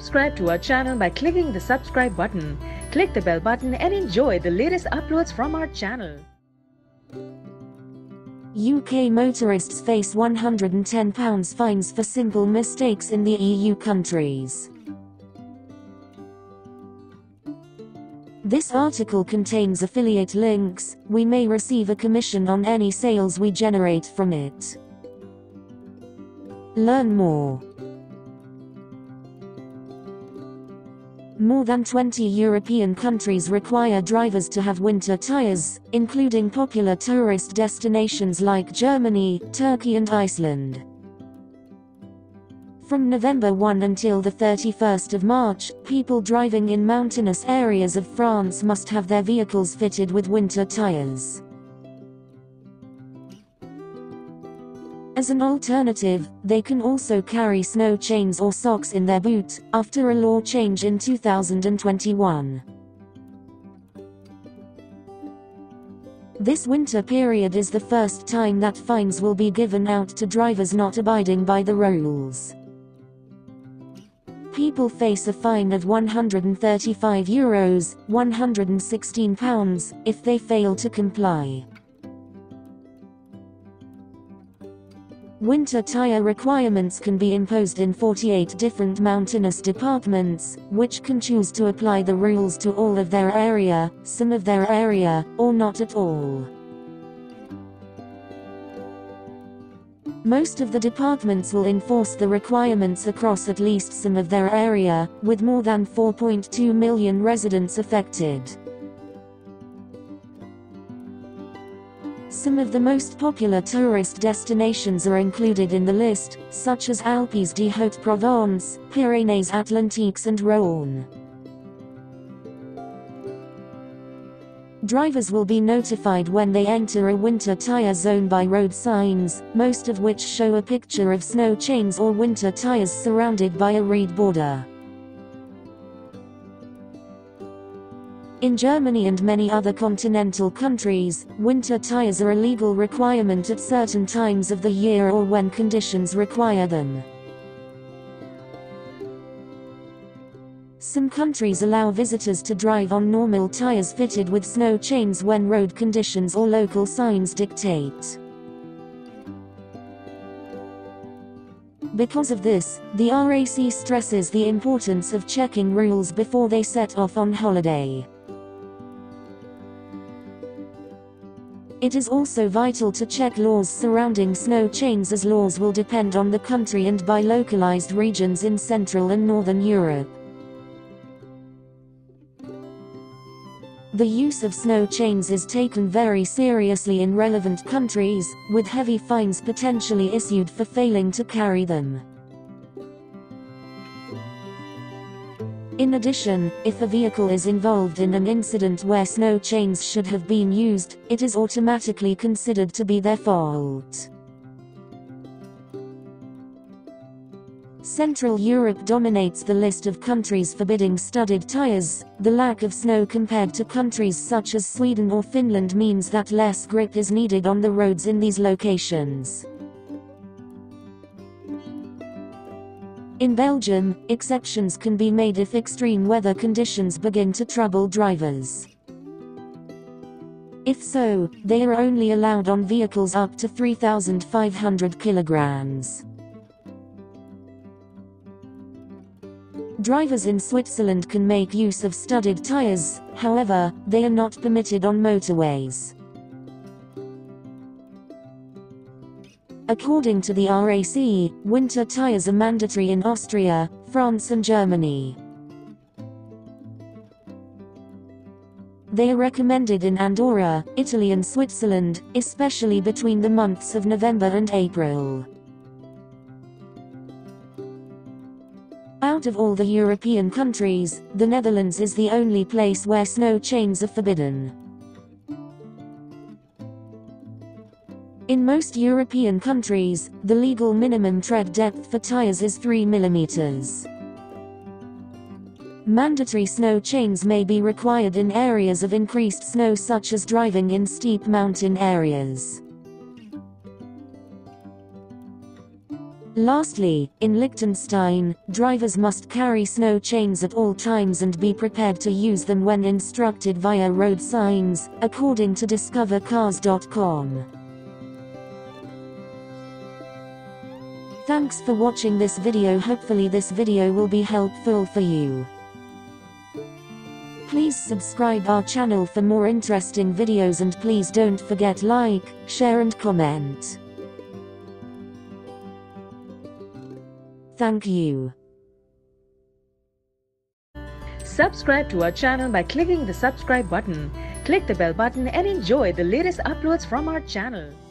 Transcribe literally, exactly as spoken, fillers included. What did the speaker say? Subscribe to our channel by clicking the subscribe button. Click the bell button and enjoy the latest uploads from our channel. U K motorists face one hundred and ten pounds fines for simple mistakes in the E U countries. This article contains affiliate links. We may receive a commission on any sales we generate from it. Learn more. More than twenty European countries require drivers to have winter tires, including popular tourist destinations like Germany, Turkey and Iceland. From November first until the thirty-first of March, people driving in mountainous areas of France must have their vehicles fitted with winter tires. As an alternative, they can also carry snow chains or socks in their boot, after a law change in two thousand twenty-one. This winter period is the first time that fines will be given out to drivers not abiding by the rules. People face a fine of one hundred and thirty-five euros, one hundred and sixteen pounds, if they fail to comply. Winter tire requirements can be imposed in forty-eight different mountainous departments, which can choose to apply the rules to all of their area, some of their area, or not at all. Most of the departments will enforce the requirements across at least some of their area, with more than four point two million residents affected. Some of the most popular tourist destinations are included in the list, such as Alpes-de-Haute-Provence, Pyrénées-Atlantiques and Rhône. Drivers will be notified when they enter a winter tire zone by road signs, most of which show a picture of snow chains or winter tires surrounded by a reed border. In Germany and many other continental countries, winter tires are a legal requirement at certain times of the year or when conditions require them. Some countries allow visitors to drive on normal tires fitted with snow chains when road conditions or local signs dictate. Because of this, the R A C stresses the importance of checking rules before they set off on holiday. It is also vital to check laws surrounding snow chains, as laws will depend on the country and by localized regions in Central and Northern Europe. The use of snow chains is taken very seriously in relevant countries, with heavy fines potentially issued for failing to carry them. In addition, if a vehicle is involved in an incident where snow chains should have been used, it is automatically considered to be their fault. Central Europe dominates the list of countries forbidding studded tires. The lack of snow compared to countries such as Sweden or Finland means that less grip is needed on the roads in these locations. In Belgium, exceptions can be made if extreme weather conditions begin to trouble drivers. If so, they are only allowed on vehicles up to three thousand five hundred kilograms. Drivers in Switzerland can make use of studded tires, however, they are not permitted on motorways. According to the R A C, winter tires are mandatory in Austria, France and Germany. They are recommended in Andorra, Italy and Switzerland, especially between the months of November and April. Out of all the European countries, the Netherlands is the only place where snow chains are forbidden. In most European countries, the legal minimum tread depth for tires is three millimeters. Mandatory snow chains may be required in areas of increased snow, such as driving in steep mountain areas. Lastly, in Liechtenstein, drivers must carry snow chains at all times and be prepared to use them when instructed via road signs, according to Discover Cars dot com. Thanks for watching this video. Hopefully this video will be helpful for you. Please subscribe our channel for more interesting videos, and please don't forget like, share and comment. Thank you. Subscribe to our channel by clicking the subscribe button. Click the bell button and enjoy the latest uploads from our channel.